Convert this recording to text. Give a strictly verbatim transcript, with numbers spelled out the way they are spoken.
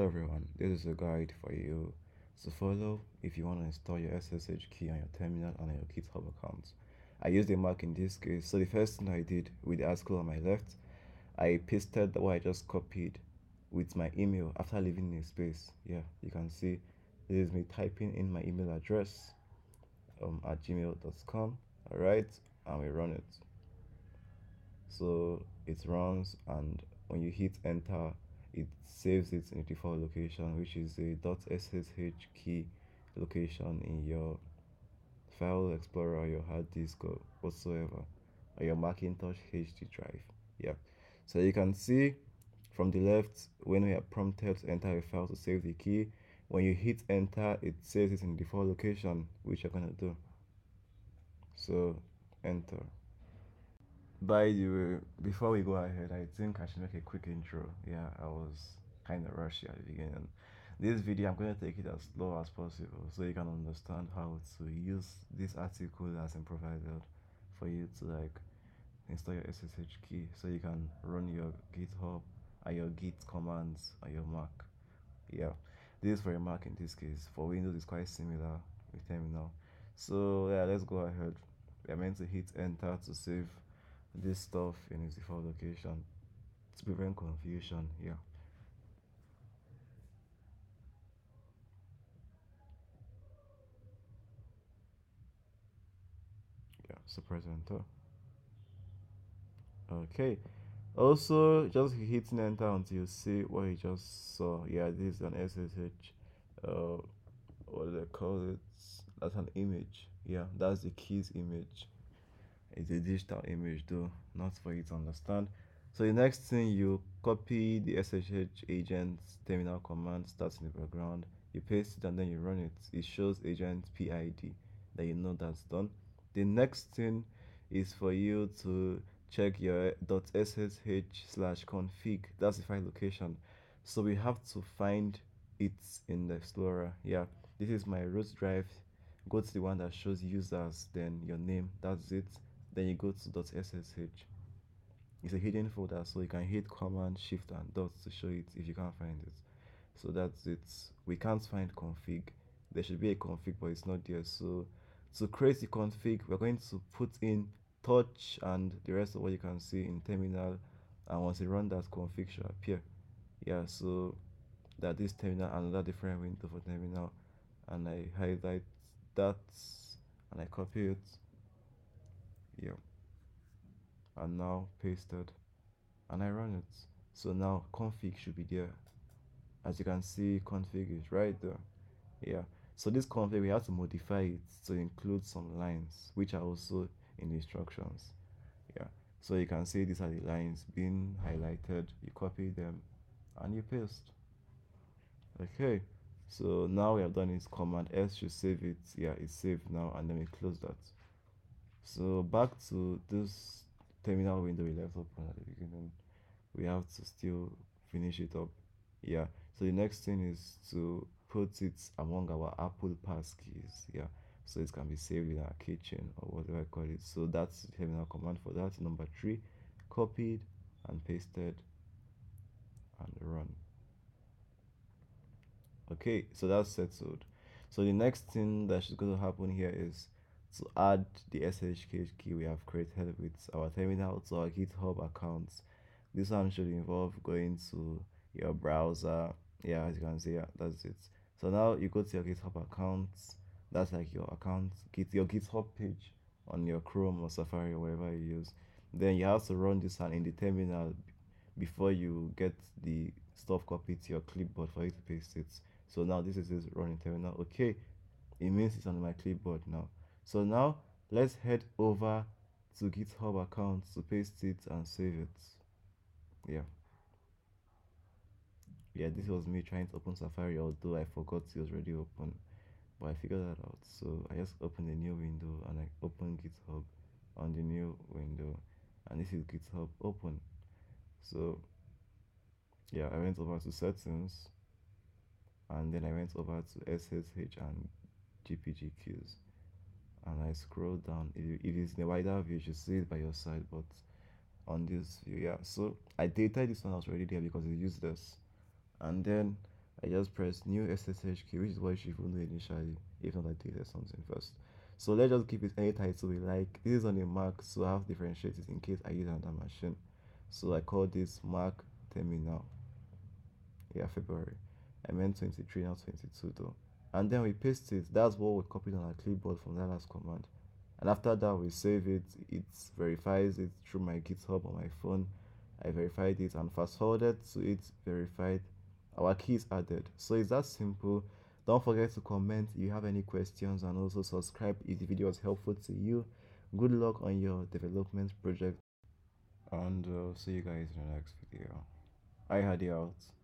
Hello everyone, this is a guide for you to follow if you want to install your S S H key on your terminal and on your GitHub account. I used a Mac in this case, so the first thing I did with the article on my left, I pasted what I just copied with my email after leaving a space. Yeah, you can see this is me typing in my email address um, at gmail dot com. Alright, and we run it. So it runs, and when you hit enter, it saves it in the default location, which is a .ssh key location in your file explorer or your hard disk or whatsoever, or your Macintosh H D drive. Yeah, so you can see from the left, when we are prompted to enter a file to save the key, when you hit enter, it saves it in the default location, which you're gonna do. So enter. By the way, before we go ahead, I think I should make a quick intro. Yeah, I was kind of rushed at the beginning. This video, I'm going to take it as slow as possible so you can understand how to use this article as provided for you to like install your S S H key so you can run your GitHub and your Git commands on your Mac. Yeah, this is for your Mac in this case. For Windows, it's quite similar with Terminal. So yeah, let's go ahead. We are meant to hit enter to save this stuff in its default location to prevent confusion. Yeah, yeah. So press enter. Okay. Also, just hit enter until you see what you just saw. Yeah, this is an S S H. Uh, what do they call it? That's an image. Yeah, that's the keys image. It's a digital image though, not for you to understand. So the next thing, you copy the S S H agent terminal command, starts in the background, you paste it and then you run it. It shows agent P I D, that you know that's done. The next thing is for you to check your .ssh slash config. That's the file location. So we have to find it in the explorer. Yeah, this is my root drive. Go to the one that shows users, then your name, that's it. Then you go to .ssh. It's a hidden folder, so you can hit command, shift and dot to show it if you can't find it. So that's it. We can't find config. There should be a config, but it's not there. So to create the config, we're going to put in touch and the rest of what you can see in terminal, and once you run that, config should appear. Yeah, so that this terminal, another different window for terminal, and I highlight that and I copy it. Yeah, and now pasted and I run it. So now config should be there. As you can see, config is right there. Yeah, so this config, we have to modify it to include some lines which are also in the instructions. Yeah, so you can see these are the lines being highlighted. You copy them and you paste. Okay, so now we have done this. Command S should save it. Yeah, it's saved now, and then we close that. So back to this terminal window we left open at the beginning, we have to still finish it up. Yeah, so the next thing is to put it among our Apple pass keys. Yeah, so it can be saved in our kitchen or whatever I call it. So that's the terminal command for that. Number three, copied and pasted and run. Okay, so that's settled. So the next thing that should going to happen here is to add the S S H key we have created with our terminal to our GitHub accounts. This one should involve going to your browser. Yeah, as you can see, yeah, that's it. So now you go to your GitHub accounts. That's like your account, Git, your GitHub page on your Chrome or Safari or whatever you use. Then you have to run this one in the terminal before you get the stuff copied to your clipboard for you to paste it. So now this is this running terminal. Okay, it means it's on my clipboard now. So now let's head over to GitHub account to paste it and save it. Yeah. Yeah, this was me trying to open Safari, although I forgot it was already open. But I figured that out. So I just opened a new window and I open GitHub on the new window. And this is GitHub open. So yeah, I went over to settings and then I went over to S S H and G P G keys. And I scroll down. If it is in the wider view, you should see it by your side, but on this view, yeah. So I deleted this one that was already there because it's useless. And then I just press new S S H key, which is what she would do initially. If not, I deleted something first. So let's just keep it any title we like. This is on a Mac, so I have to differentiate it in case I use another machine. So I call this Mac Terminal. Yeah, February. I meant twenty-three, not twenty-two though. And then we paste it. That's what we copied on our clipboard from that last command. And after that, we save it. It verifies it through my GitHub on my phone. I verified it and fast forwarded to it verified. Our key is added. So it's that simple. Don't forget to comment if you have any questions, and also subscribe if the video was helpful to you. Good luck on your development project, and uh, see you guys in the next video. I had it out.